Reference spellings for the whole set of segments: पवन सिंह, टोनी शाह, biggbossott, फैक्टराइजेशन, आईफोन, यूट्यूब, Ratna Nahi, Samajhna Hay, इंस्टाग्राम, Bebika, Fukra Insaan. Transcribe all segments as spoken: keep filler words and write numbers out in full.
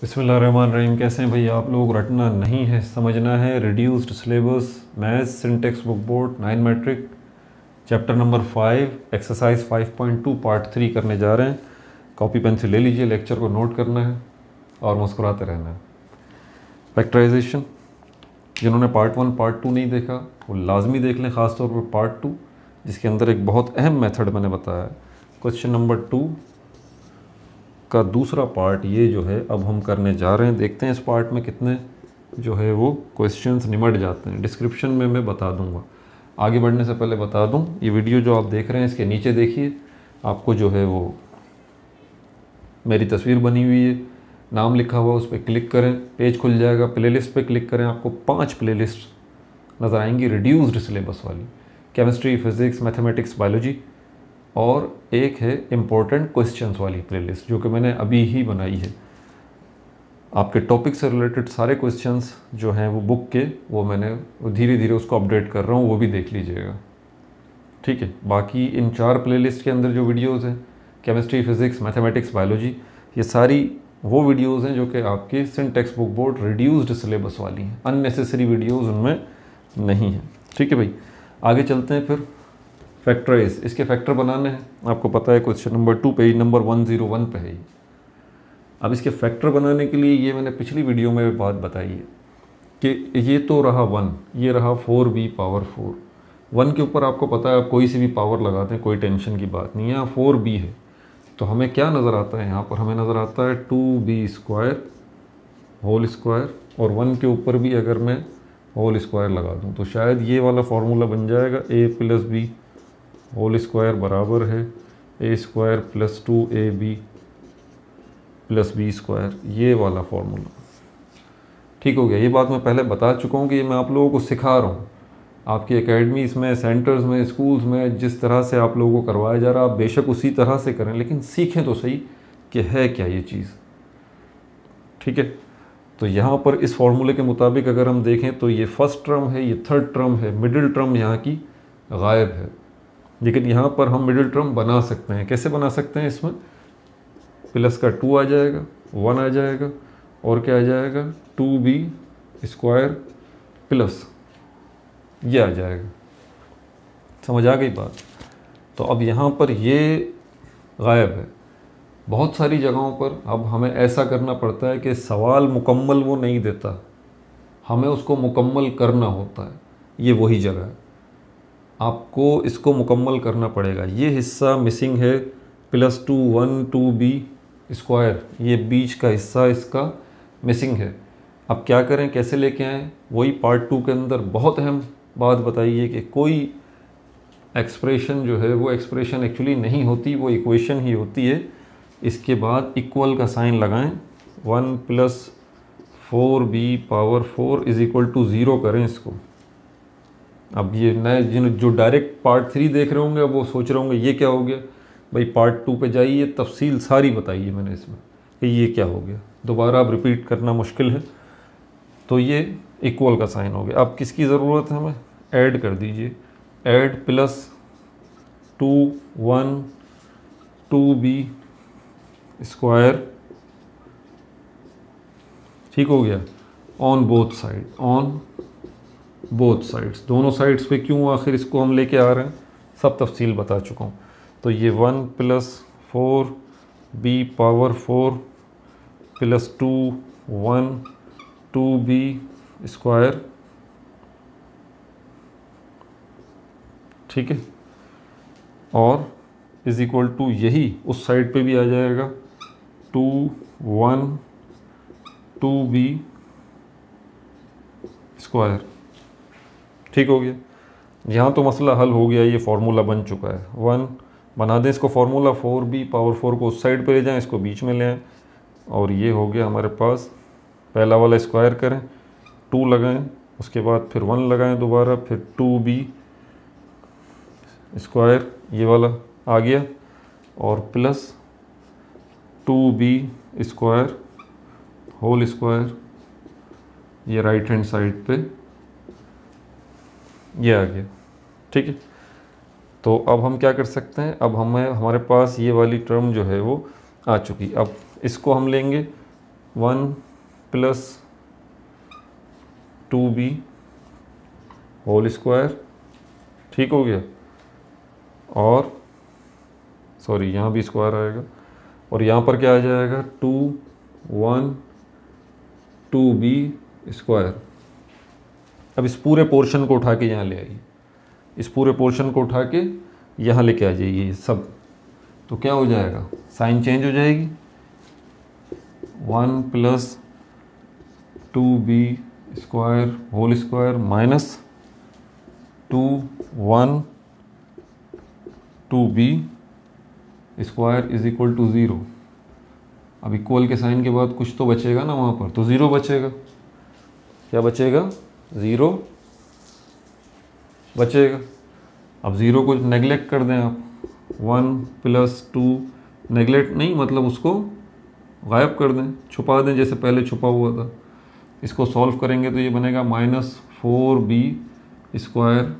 बिस्मिल्लाहिर्रहमानिर्रहीम। कैसे हैं भाई आप लोग। रटना नहीं है समझना है। Reduced syllabus maths syntax book board nine matric chapter number five exercise five point two part three करने जा रहे हैं। कॉपी पेंसिल ले लीजिए, लेक्चर को नोट करना है और मुस्कुराते रहना है। फैक्टराइजेशन, जिन्होंने पार्ट वन पार्ट टू नहीं देखा वो लाजमी देख लें, ख़ासतौर पर पार्ट टू जिसके अंदर एक बहुत अहम मेथड मैंने बताया है। क्वेश्चन नंबर टू का दूसरा पार्ट ये जो है अब हम करने जा रहे हैं। देखते हैं इस पार्ट में कितने जो है वो क्वेश्चंस निमट जाते हैं। डिस्क्रिप्शन में मैं बता दूंगा। आगे बढ़ने से पहले बता दूं, ये वीडियो जो आप देख रहे हैं इसके नीचे देखिए आपको जो है वो मेरी तस्वीर बनी हुई है, नाम लिखा हुआ, उस पर क्लिक करें, पेज खुल जाएगा। प्लेलिस्ट पे क्लिक करें, आपको पाँच प्लेलिस्ट नज़र आएंगी रिड्यूस्ड सिलेबस वाली, केमिस्ट्री फिज़िक्स मैथमेटिक्स बायोलॉजी, और एक है इम्पोर्टेंट क्वेश्चंस वाली प्लेलिस्ट जो कि मैंने अभी ही बनाई है। आपके टॉपिक से रिलेटेड सारे क्वेश्चंस जो हैं वो बुक के, वो मैंने धीरे धीरे उसको अपडेट कर रहा हूँ, वो भी देख लीजिएगा, ठीक है। बाकी इन चार प्लेलिस्ट के अंदर जो वीडियोज़ हैं केमिस्ट्री फिज़िक्स मैथमेटिक्स बायोलॉजी, ये सारी वो वीडियोज़ हैं जो कि आपके Sindh text book board reduced syllabus वाली हैं। अननेसेसरी वीडियोज़ उनमें नहीं हैं, ठीक है भाई। आगे चलते हैं। फिर फैक्टराइज, इसके फैक्टर बनाने हैं। आपको पता है question number two page number one zero one पर है। अब इसके फैक्टर बनाने के लिए ये मैंने पिछली वीडियो में बात बताई है कि ये तो रहा वन, ये रहा four b power four. One के ऊपर आपको पता है आप कोई सी भी पावर लगाते हैं, कोई टेंशन की बात नहीं है। यहाँ फोर बी है तो हमें क्या नज़र आता है, यहाँ पर हमें नज़र आता है two b square whole square, और वन के ऊपर भी अगर मैं होल स्क्वायर लगा दूँ तो शायद ये वाला फार्मूला बन जाएगा a plus b whole square बराबर है a square plus two a b plus b square, ये वाला फार्मूला, ठीक हो गया। ये बात मैं पहले बता चुका हूँ कि मैं आप लोगों को सिखा रहा हूँ, आपकी एकेडमीज़ में सेंटर्स में स्कूल्स में जिस तरह से आप लोगों को करवाया जा रहा है आप बेशक उसी तरह से करें, लेकिन सीखें तो सही कि है क्या ये चीज़, ठीक है। तो यहाँ पर इस फार्मूले के मुताबिक अगर हम देखें तो ये फर्स्ट टर्म है, ये थर्ड टर्म है, मिडिल टर्म यहाँ की गायब है, लेकिन यहाँ पर हम मिडिल टर्म बना सकते हैं। कैसे बना सकते हैं, इसमें प्लस का टू आ जाएगा, वन आ जाएगा, और क्या आ जाएगा टू बी स्क्वायर प्लस ये आ जाएगा। समझ आ गई बात। तो अब यहाँ पर ये गायब है। बहुत सारी जगहों पर अब हमें ऐसा करना पड़ता है कि सवाल मुकम्मल वो नहीं देता, हमें उसको मुकम्मल करना होता है। ये वही जगह है, आपको इसको मुकम्मल करना पड़ेगा। ये हिस्सा मिसिंग है plus two one two b square, ये बीच का हिस्सा इसका मिसिंग है। अब क्या करें, कैसे लेके आएँ, वही पार्ट टू के अंदर बहुत अहम बात बताई है कि कोई एक्सप्रेशन जो है वो एक्सप्रेशन एक्चुअली नहीं होती, वो इक्वेशन ही होती है। इसके बाद इक्वल का साइन लगाएं, one plus four b power four is equal to zero करें इसको। अब ये नए जिन जो डायरेक्ट पार्ट थ्री देख रहे होंगे वो सोच रहे होंगे ये क्या हो गया। भाई पार्ट टू पे जाइए, तफसील सारी बताइए मैंने इसमें कि ये क्या हो गया, दोबारा अब रिपीट करना मुश्किल है। तो ये इक्वल का साइन हो गया। अब किसकी ज़रूरत है, हमें ऐड कर दीजिए, add plus two one two b square, ठीक हो गया, on both side, on both sides, दोनों साइड्स पे। क्यों आखिर इसको हम लेके आ रहे हैं, सब तफसील बता चुका हूँ। तो ये one plus four b power four plus two one two b square, ठीक है, और इज इक्वल टू, यही उस साइड पे भी आ जाएगा two one two b square, ठीक हो गया। यहाँ तो मसला हल हो गया, ये फार्मूला बन चुका है। वन बना दें इसको formula, four b power four को उस साइड पे ले जाएं, इसको बीच में ले आएँ, और ये हो गया हमारे पास। पहला वाला स्क्वायर करें, टू लगाएं, उसके बाद फिर वन लगाएं दोबारा, फिर टू बी स्क्वायर, ये वाला आ गया, और plus two b square whole square, ये राइट हैंड साइड पे ये आ गया, ठीक है। तो अब हम क्या कर सकते हैं, अब हमें हमारे पास ये वाली टर्म जो है वो आ चुकी। अब इसको हम लेंगे one plus two b whole square, ठीक हो गया। और सॉरी यहाँ भी स्क्वायर आएगा और यहाँ पर क्या आ जाएगा two one two b square. अब इस पूरे पोर्शन को उठा के यहाँ ले आइए, इस पूरे पोर्शन को उठा के यहाँ लेके आ जाइए सब, तो क्या हो जाएगा साइन चेंज हो जाएगी, one plus two b square whole square minus two one two b square is equal to zero. अब इक्वल के साइन के बाद कुछ तो बचेगा ना वहाँ पर, तो ज़ीरो बचेगा, क्या बचेगा ज़ीरो बचेगा। अब ज़ीरो को नेगलेक्ट कर दें आप, वन प्लस टू नेगलेक्ट नहीं मतलब उसको गायब कर दें, छुपा दें जैसे पहले छुपा हुआ था। इसको सॉल्व करेंगे तो ये बनेगा माइनस फोर बी स्क्वायर।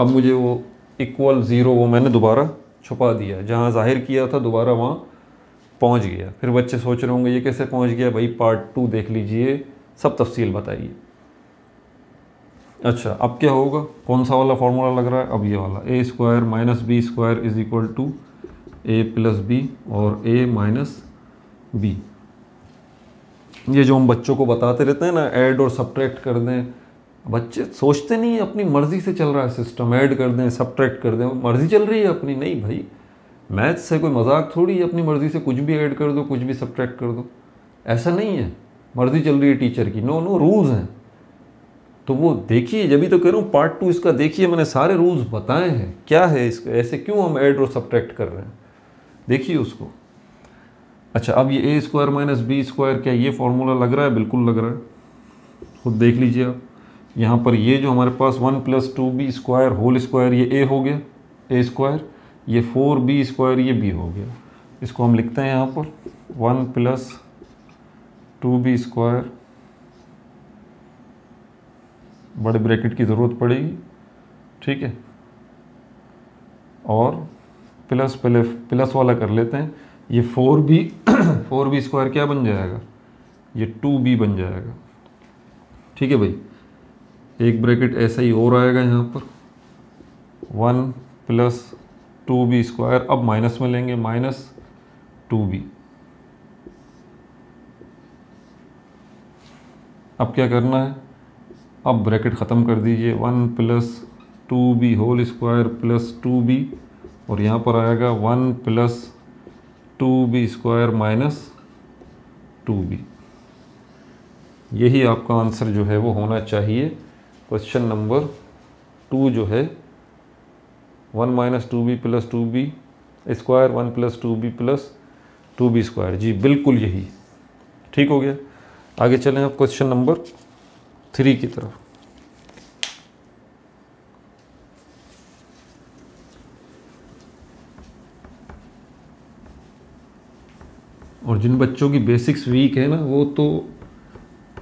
अब मुझे वो इक्वल ज़ीरो वो मैंने दोबारा छुपा दिया, जहाँ जाहिर किया था दोबारा वहाँ पहुँच गया। फिर बच्चे सोच रहे होंगे ये कैसे पहुँच गया, भाई पार्ट टू देख लीजिए, सब तफसील बताइए। अच्छा अब क्या होगा, कौन सा वाला फार्मूला लग रहा है, अब ये वाला a square minus b square is equal to a plus b और ए माइनस बी। ये जो हम बच्चों को बताते रहते हैं ना ऐड और सब्ट्रैक्ट कर दें, बच्चे सोचते नहीं है अपनी मर्ज़ी से चल रहा है सिस्टम, ऐड कर दें सब्ट्रैक्ट कर दें, मर्ज़ी चल रही है अपनी। नहीं भाई, मैथ्स से कोई मजाक थोड़ी है, अपनी मर्ज़ी से कुछ भी ऐड कर दो कुछ भी सब्ट्रैक्ट कर दो, ऐसा नहीं है मर्ज़ी चल रही है टीचर की। नो नो रूल्स हैं, तो वो देखिए, जब भी तो कह रहा हूँ पार्ट टू इसका देखिए, मैंने सारे रूल्स बताए हैं क्या है इसका, ऐसे क्यों हम ऐड और सब्ट्रैक्ट कर रहे हैं, देखिए उसको। अच्छा अब ये a square minus b square, क्या ये फार्मूला लग रहा है, बिल्कुल लग रहा है, खुद देख लीजिए आप। यहाँ पर ये जो हमारे पास one plus two b square whole square ये ए हो गया ए स्क्वायर, ये फोर बी स्क्वायर ये बी हो गया। इसको हम लिखते हैं यहाँ पर one plus two b square, बड़े ब्रैकेट की ज़रूरत पड़ेगी, ठीक है, और प्लस पहले प्लस वाला कर लेते हैं, ये four b four b square क्या बन जाएगा, ये टू बी बन जाएगा, ठीक है भाई। एक ब्रैकेट ऐसा ही और आएगा यहाँ पर one plus two b square, अब माइनस में लेंगे माइनस टू बी। अब क्या करना है, अब ब्रैकेट ख़त्म कर दीजिए, one plus two b whole square plus two b और यहाँ पर आएगा one plus two b square minus two b. यही आपका आंसर जो है वो होना चाहिए। क्वेश्चन नंबर टू जो है one minus two b plus two b square one plus two b plus two b square, जी बिल्कुल यही, ठीक हो गया। आगे चलें आप क्वेश्चन नंबर थ्री की तरफ। और जिन बच्चों की बेसिक्स वीक है ना वो तो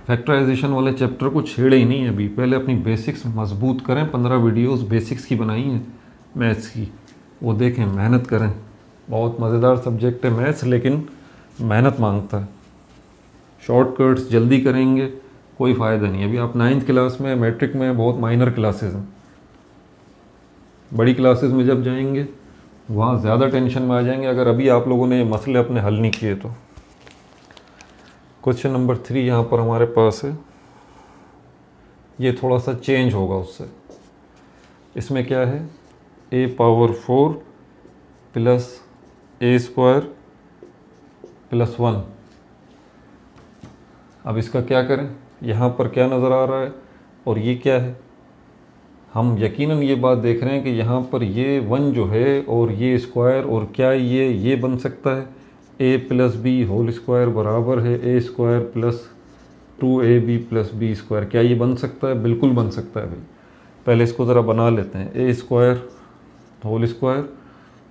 फैक्टराइजेशन वाले चैप्टर को छेड़े ही नहीं अभी, पहले अपनी बेसिक्स मजबूत करें। पंद्रह वीडियोस बेसिक्स की बनाई हैं मैथ्स की, वो देखें, मेहनत करें, बहुत मज़ेदार सब्जेक्ट है मैथ्स, लेकिन मेहनत मांगता है। शॉर्टकट्स जल्दी करेंगे कोई फ़ायदा नहीं। अभी आप नाइन्थ क्लास में मैट्रिक में बहुत माइनर क्लासेस हैं, बड़ी क्लासेस में जब जाएंगे वहाँ ज़्यादा टेंशन में आ जाएंगे अगर अभी आप लोगों ने ये मसले अपने हल नहीं किए तो। क्वेश्चन नंबर थ्री यहाँ पर हमारे पास है, ये थोड़ा सा चेंज होगा उससे। इसमें क्या है, a power four plus a square plus one. अब इसका क्या करें, यहाँ पर क्या नज़र आ रहा है और ये क्या है, हम यकीनन ये बात देख रहे हैं कि यहाँ पर ये वन जो है और ये स्क्वायर, और क्या ये ये बन सकता है a plus b whole square बराबर है a square plus two a b plus b square, क्या ये बन सकता है, बिल्कुल बन सकता है भाई। पहले इसको ज़रा बना लेते हैं, ए स्क्वायर होल स्क्वायर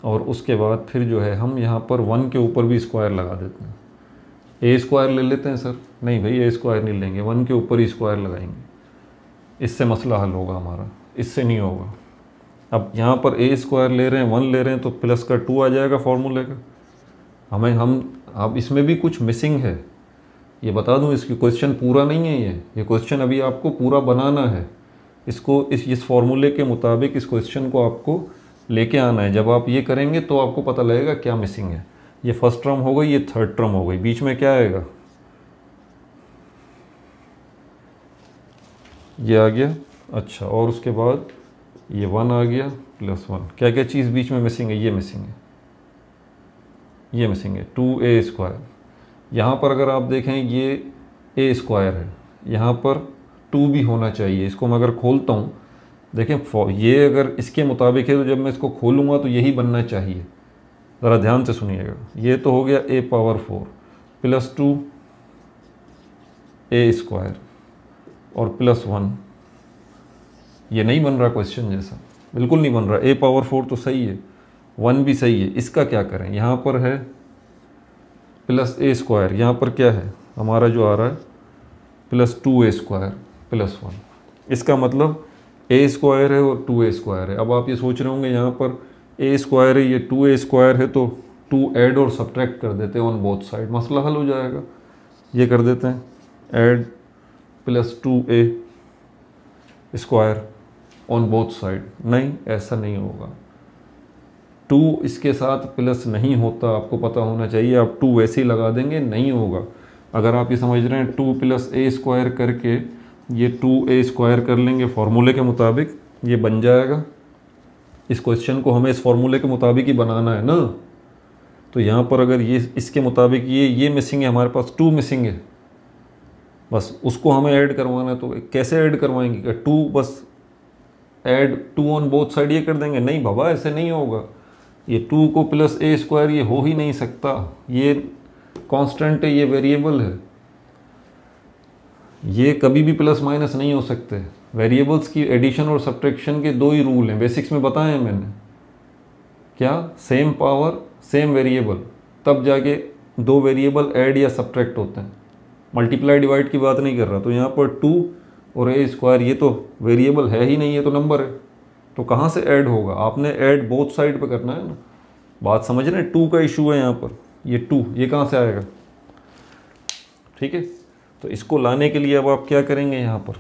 और उसके बाद फिर जो है हम यहाँ पर वन के ऊपर भी स्क्वायर लगा देते हैं। ए स्क्वायर ले लेते हैं सर, नहीं भाई ए स्क्वायर नहीं लेंगे, वन के ऊपर ही स्क्वायर लगाएंगे, इससे मसला हल होगा हमारा, इससे नहीं होगा। अब यहाँ पर ए स्क्वायर ले रहे हैं वन ले रहे हैं तो प्लस का टू आ जाएगा फार्मूले का, हमें हम आप इसमें भी कुछ मिसिंग है, ये बता दूं, इसकी क्वेश्चन पूरा नहीं है, ये ये क्वेश्चन अभी आपको पूरा बनाना है, इसको इस इस फॉर्मूले के मुताबिक इस क्वेश्चन को आपको लेके आना है। जब आप ये करेंगे तो आपको पता लगेगा क्या मिसिंग है। ये फर्स्ट टर्म हो गई, ये थर्ड टर्म हो गई, बीच में क्या आएगा, ये आ गया, अच्छा, और उसके बाद ये वन आ गया प्लस वन, क्या क्या चीज़ बीच में मिसिंग है, ये मिसिंग है, ये मिसिंग है टू ए स्क्वायर। यहाँ पर अगर आप देखें ये ए स्क्वायर है, यहाँ पर टू भी होना चाहिए। इसको मैं अगर खोलता हूँ, देखें ये अगर इसके मुताबिक है तो जब मैं इसको खोलूँगा तो यही बनना चाहिए। ज़रा ध्यान से सुनिएगा, ये तो हो गया a power four plus two a square और प्लस वन। ये नहीं बन रहा क्वेश्चन जैसा, बिल्कुल नहीं बन रहा। ए पावर फोर तो सही है, वन भी सही है, इसका क्या करें, यहाँ पर है प्लस ए स्क्वायर, यहाँ पर क्या है हमारा जो आ रहा है plus two a square plus one. इसका मतलब ए स्क्वायर है और टू ए स्क्वायर है। अब आप ये सोच रहे होंगे यहाँ पर ए स्क्वायर है, ये टू ए स्क्वायर है, तो टू ऐड और सब्ट्रैक्ट कर देते हैं ऑन बोथ साइड, मसला हल हो जाएगा। ये कर देते हैं add plus two a square on both side. नहीं, ऐसा नहीं होगा, टू इसके साथ प्लस नहीं होता, आपको पता होना चाहिए। आप टू वैसे ही लगा देंगे, नहीं होगा। अगर आप ये समझ रहे हैं टू प्लस ए स्क्वायर करके ये टू ए स्क्वायर कर लेंगे फॉर्मूले के मुताबिक, ये बन जाएगा। इस क्वेश्चन को हमें इस फॉर्मूले के मुताबिक ही बनाना है ना। तो यहाँ पर अगर ये इसके मुताबिक ये ये मिसिंग है, हमारे पास टू मिसिंग है, बस उसको हमें ऐड करवाना है। तो कैसे ऐड करवाएंगे, टू बस add two on both side ये कर देंगे? नहीं बाबा, ऐसे नहीं होगा। ये टू को प्लस ए स्क्वायर ये हो ही नहीं सकता, ये कांस्टेंट है, ये वेरिएबल है, ये कभी भी प्लस माइनस नहीं हो सकते। वेरिएबल्स की एडिशन और सब्ट्रैक्शन के दो ही रूल हैं, बेसिक्स में बताए हैं मैंने, क्या, सेम पावर सेम वेरिएबल, तब जाके दो वेरिएबल ऐड या सब्ट्रैक्ट होते हैं। मल्टीप्लाई डिवाइड की बात नहीं कर रहा। तो यहाँ पर टू और ए स्क्वायर ये तो वेरिएबल है ही नहीं, ये तो नंबर है, तो कहाँ से ऐड होगा? आपने ऐड बोथ साइड पे करना है ना, बात समझ रहे हैं? टू का इशू है यहाँ पर, ये टू ये कहाँ से आएगा? ठीक है, तो इसको लाने के लिए अब आप क्या करेंगे, यहाँ पर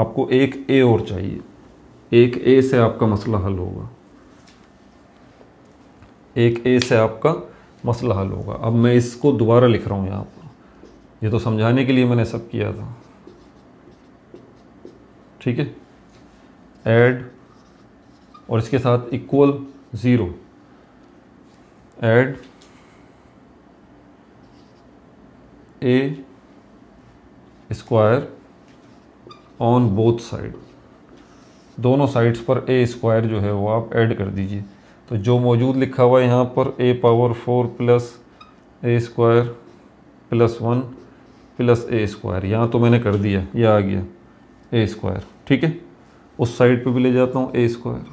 आपको एक ए और चाहिए, एक ए से आपका मसला हल होगा, एक ए से आपका मसला हल होगा। अब मैं इसको दोबारा लिख रहा हूँ यहाँ पर, ये तो समझाने के लिए मैंने सब किया था, ठीक है। ऐड और इसके साथ equal zero, add a square on both side, दोनों साइड्स पर ए स्क्वायर जो है वो आप ऐड कर दीजिए। तो जो मौजूद लिखा हुआ है यहाँ पर a power four plus a square plus one plus a square, यहाँ तो मैंने कर दिया, ये आ गया ए स्क्वायर, ठीक है। उस साइड पे भी ले जाता हूँ ए स्क्वायर।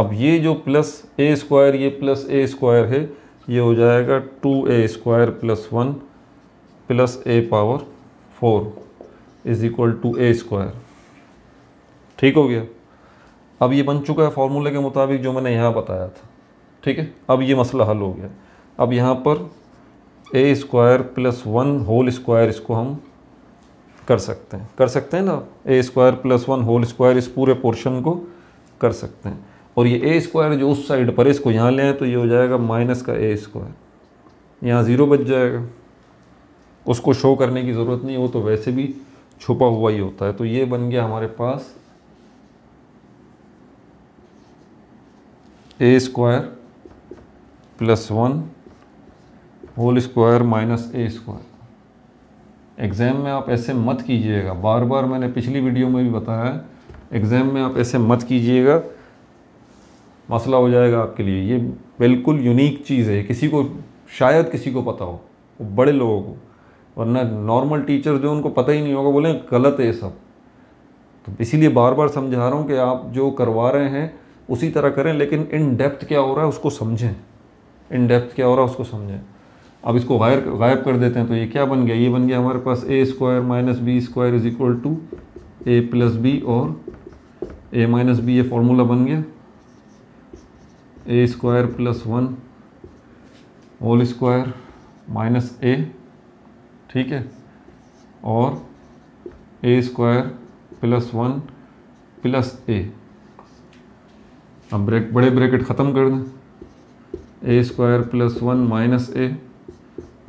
अब ये जो प्लस ए स्क्वायर ये प्लस ए स्क्वायर है, ये हो जाएगा two a square plus one plus a power four is equal to a square, ठीक हो गया। अब ये बन चुका है फॉर्मूले के मुताबिक जो मैंने यहाँ बताया था, ठीक है। अब ये मसला हल हो गया। अब यहाँ पर a square plus one whole square इसको हम कर सकते हैं, कर सकते हैं ना, a square plus one whole square इस पूरे पोर्शन को कर सकते हैं। और ये ए स्क्वायर जो उस साइड पर है इसको यहाँ ले आए तो ये हो जाएगा माइनस का ए स्क्वायर, यहाँ ज़ीरो बच जाएगा, उसको शो करने की ज़रूरत नहीं, वो तो वैसे भी छुपा हुआ ही होता है। तो ये बन गया हमारे पास a square plus one whole square minus a square. Exam में आप ऐसे मत कीजिएगा, बार बार मैंने पिछली वीडियो में भी बताया है, एग्ज़ाम में आप ऐसे मत कीजिएगा, मसला हो जाएगा आपके लिए। ये बिल्कुल यूनिक चीज़ है, किसी को शायद किसी को पता हो, बड़े लोगों को, वरना नॉर्मल टीचर जो उनको पता ही नहीं होगा, बोले गलत है सब। तो इसीलिए बार बार समझा रहा हूँ कि आप जो करवा रहे हैं उसी तरह करें, लेकिन इन डेप्थ क्या हो रहा है उसको समझें, इन डेप्थ क्या हो रहा है उसको समझें। अब इसको गायब गायब कर देते हैं तो ये क्या बन गया, ये बन गया हमारे पास a square minus b square is equal to a plus b और ए माइनस बी, ये फार्मूला बन गया a square plus one whole square minus a, ठीक है, और a square plus one plus a. अब ब्रेक बड़े ब्रैकेट ख़त्म कर दें, a square plus one minus a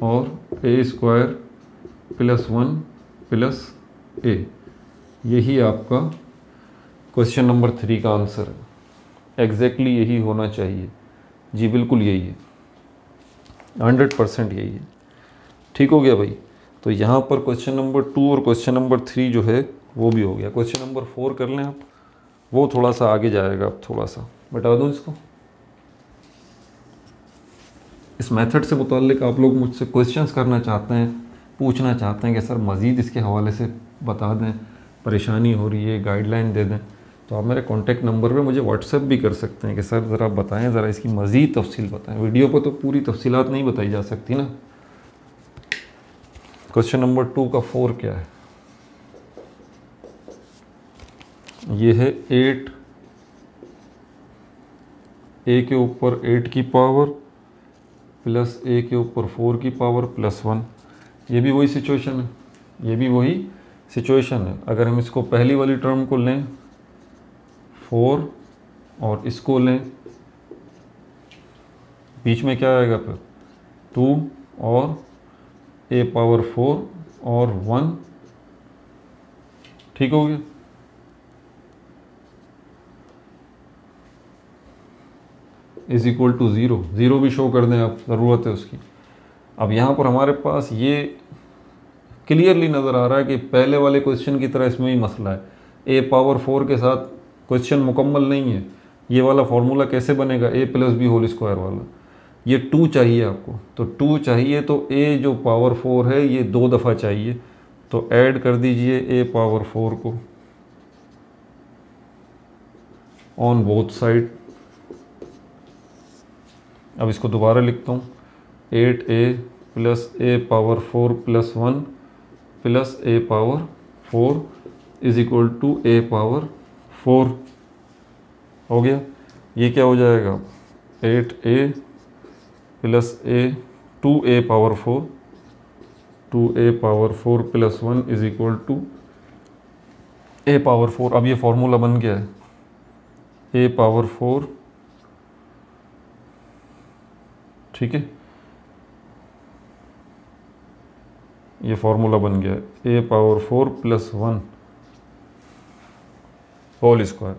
और a square plus one plus a. यही आपका क्वेश्चन नंबर थ्री का आंसर है। एग्जैक्टली यही होना चाहिए जी, बिल्कुल यही है, हंड्रेड परसेंट यही है। ठीक हो गया भाई। तो यहाँ पर क्वेश्चन नंबर टू और क्वेश्चन नंबर थ्री जो है वो भी हो गया। क्वेश्चन नंबर फोर कर लें आप, वो थोड़ा सा आगे जाएगा। आप थोड़ा सा बता दूँ इसको, इस मेथड से मुताल्लिक आप लोग मुझसे क्वेश्चंस करना चाहते हैं, पूछना चाहते हैं कि सर मज़ीद इसके हवाले से बता दें, परेशानी हो रही है, गाइडलाइन दे दें, तो आप मेरे कॉन्टैक्ट नंबर पे मुझे व्हाट्सएप भी कर सकते हैं कि सर ज़रा बताएं, ज़रा इसकी मज़ीद तफसील बताएं। वीडियो पर तो पूरी तफसीलात नहीं बताई जा सकती ना। क्वेश्चन नंबर टू का फोर क्या है? ये है एट, ए के ऊपर एट की पावर प्लस ए के ऊपर फोर की पावर प्लस वन। ये भी वही सिचुएशन है, ये भी वही सिचुएशन है। अगर हम इसको पहली वाली टर्म को लें फोर और इसको लें, बीच में क्या आएगा फिर टू और ए पावर फोर और वन। ठीक हो गया। Is equal to zero, zero भी शो कर दें आप, ज़रूरत है उसकी। अब यहाँ पर हमारे पास ये क्लियरली नज़र आ रहा है कि पहले वाले क्वेश्चन की तरह इसमें भी मसला है। ए पावर फोर के साथ क्वेश्चन मुकम्मल नहीं है। ये वाला फार्मूला कैसे बनेगा? A plus b whole square वाला। ये टू चाहिए आपको, तो टू चाहिए, तो ए जो पावर फोर है ये दो दफ़ा चाहिए, तो ऐड कर दीजिए ए पावर फोर को ऑन बोथ साइड। अब इसको दोबारा लिखता हूँ, eight a plus a power four plus one plus a power four is equal to a power four. हो गया। ये क्या हो जाएगा? Eight a plus a two a power four, two a power four plus one is equal to a power four. अब ये formula बन गया है ए पावर फोर, ठीक है, ये फार्मूला बन गया है a power four plus one whole square,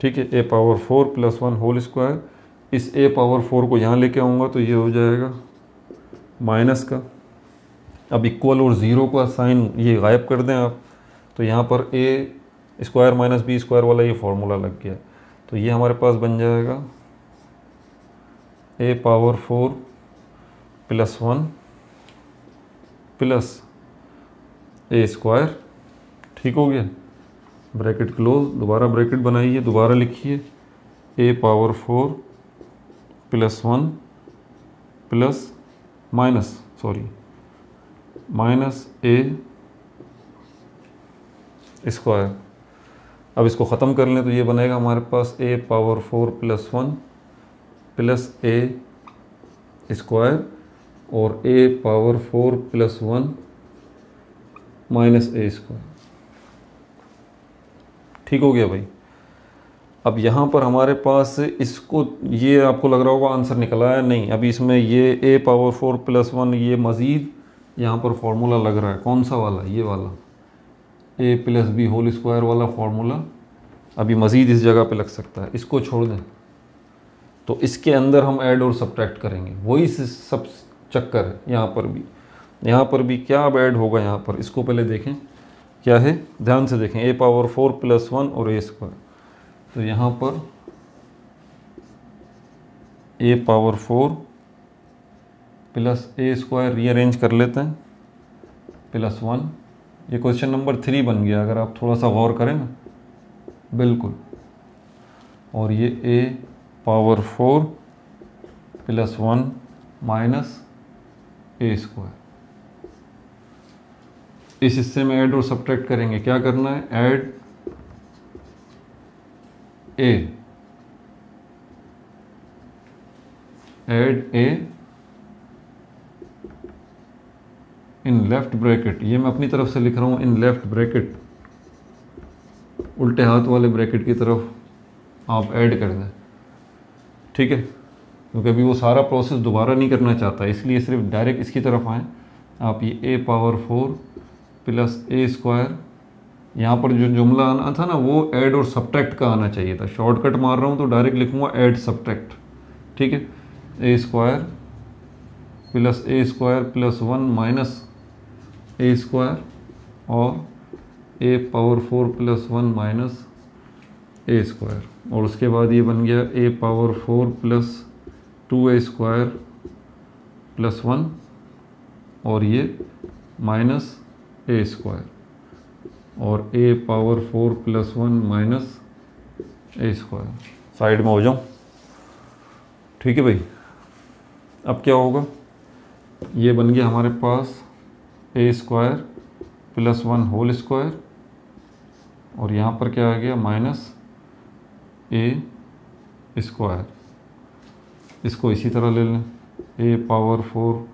ठीक है, a power four plus one whole square. इस ए पावर फोर को यहाँ लेके आऊँगा तो ये हो जाएगा माइनस का। अब इक्वल और ज़ीरो का साइन ये गायब कर दें आप, तो यहाँ पर a square minus b square वाला ये फार्मूला लग गया, तो ये हमारे पास बन जाएगा a power four plus one plus a square. ठीक हो गया। ब्रैकेट क्लोज, दोबारा ब्रैकेट बनाइए, दोबारा लिखिए a power four plus one plus minus sorry minus a square. अब इसको ख़त्म कर लें तो ये बनेगा हमारे पास a power four plus one plus a square और a power four plus one minus a square. ठीक हो गया भाई। अब यहाँ पर हमारे पास इसको, ये आपको लग रहा होगा आंसर निकला है, नहीं, अभी इसमें ये a power four plus one, ये मज़ीद यहाँ पर फार्मूला लग रहा है। कौन सा वाला? ये वाला a plus b whole square वाला फार्मूला अभी मज़ीद इस जगह पे लग सकता है। इसको छोड़ दें, तो इसके अंदर हम ऐड और सब्ट्रैक्ट करेंगे। वही सब चक्कर है यहाँ पर भी, यहाँ पर भी क्या अब ऐड होगा यहाँ पर, इसको पहले देखें क्या है, ध्यान से देखें। A power four plus one और ए स्क्वायर, तो यहाँ पर a power four plus a square rearrange कर लेते हैं प्लस वन। ये क्वेश्चन नंबर थ्री बन गया अगर आप थोड़ा सा गौर करें ना, बिल्कुल। और ये a power four plus one minus a square. इस हिस्से में ऐड और सब्ट्रैक्ट करेंगे। क्या करना है? Add a, add a in left bracket, ये मैं अपनी तरफ से लिख रहा हूँ, इन लेफ्ट ब्रैकेट, उल्टे हाथ वाले ब्रैकेट की तरफ आप ऐड कर दें, ठीक है, क्योंकि अभी वो सारा प्रोसेस दोबारा नहीं करना चाहता, इसलिए सिर्फ डायरेक्ट इसकी तरफ आएँ। आप ये a power four plus a square, यहाँ पर जो जुमला आना था ना वो ऐड और सब्ट्रैक्ट का आना चाहिए था, शॉर्टकट मार रहा हूँ तो डायरेक्ट लिखूँगा ऐड सब्ट्रैक्ट, ठीक है, a square plus a square plus one minus a square और a power four plus one minus a square, और उसके बाद ये बन गया a power four plus two a square plus one और ये माइनस ए स्क्वायर और a power four plus one minus a square, side में हो जाऊँ, ठीक है भाई। अब क्या होगा, ये बन गया हमारे पास a square plus one whole square और यहाँ पर क्या आ गया माइनस ए स्क्वायर, इसको इसी तरह ले लें, a power four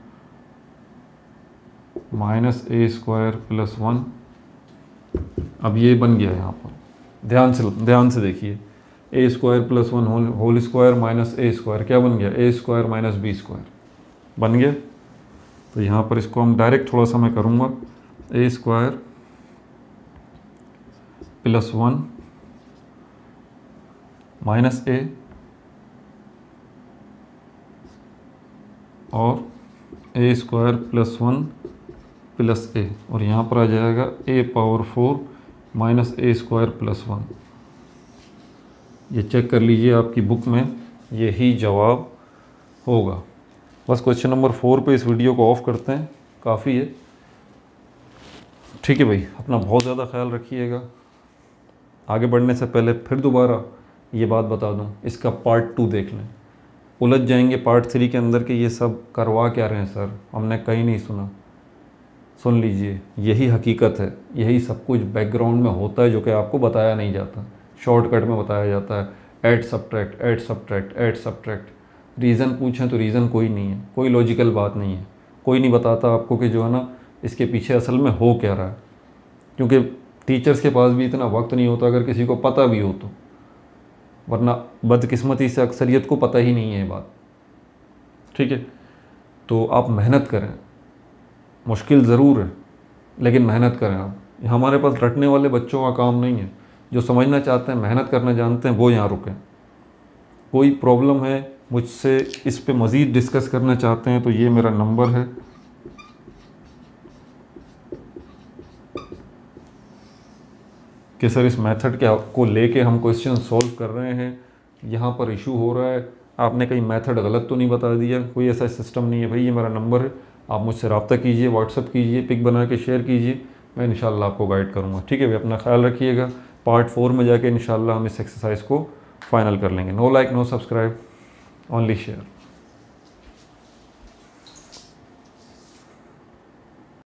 minus a square plus one, अब ये बन गया, यहाँ पर ध्यान से ध्यान से देखिए, a square plus one whole whole square minus a square, क्या बन गया, a square minus b square बन गया। तो यहाँ पर इसको हम डायरेक्ट थोड़ा सा मैं करूँगा, a square plus one minus a और a square plus one plus a और यहाँ पर आ जाएगा a power four minus a square plus one. ये चेक कर लीजिए आपकी बुक में यही जवाब होगा। बस क्वेश्चन नंबर फोर पे इस वीडियो को ऑफ करते हैं, काफ़ी है, ठीक है भाई। अपना बहुत ज़्यादा ख्याल रखिएगा। आगे बढ़ने से पहले फिर दोबारा ये बात बता दूँ, इसका पार्ट टू देख लें, उलझ जाएंगे पार्ट थ्री के अंदर कि ये सब करवा क्या रहे हैं सर, हमने कहीं नहीं सुना। सुन लीजिए, यही हकीकत है, यही सब कुछ बैकग्राउंड में होता है जो कि आपको बताया नहीं जाता, शॉर्टकट में बताया जाता है, add subtract add subtract add subtract. Reason पूछें तो रीज़न कोई नहीं है, कोई लॉजिकल बात नहीं है, कोई नहीं बताता आपको कि जो है ना इसके पीछे असल में हो क्या रहा है, क्योंकि टीचर्स के पास भी इतना वक्त नहीं होता, अगर किसी को पता भी हो तो, वरना बदकिस्मती से अक्सरियत को पता ही नहीं है बात, ठीक है। तो आप मेहनत करें, मुश्किल ज़रूर है लेकिन मेहनत करें आप। हमारे पास रटने वाले बच्चों का काम नहीं है, जो समझना चाहते हैं, मेहनत करना जानते हैं, वो यहाँ रुकें। कोई प्रॉब्लम है, मुझसे इस पे मज़ीद डिस्कस करना चाहते हैं तो ये मेरा नंबर है, कि सर इस मेथड के को लेके हम क्वेश्चन सॉल्व कर रहे हैं, यहाँ पर इशू हो रहा है, आपने कहीं मेथड गलत तो नहीं बता दिया, कोई ऐसा सिस्टम नहीं है भाई। ये मेरा नंबर है, आप मुझसे रब्ता कीजिए, व्हाट्सअप कीजिए, पिक बना के शेयर कीजिए, मैं इंशाल्लाह आपको गाइड करूँगा, ठीक है भाई। अपना ख्याल रखिएगा, पार्ट फोर में जाके इंशाल्लाह हम इस एक्सरसाइज को फाइनल कर लेंगे। No like, no subscribe, only share.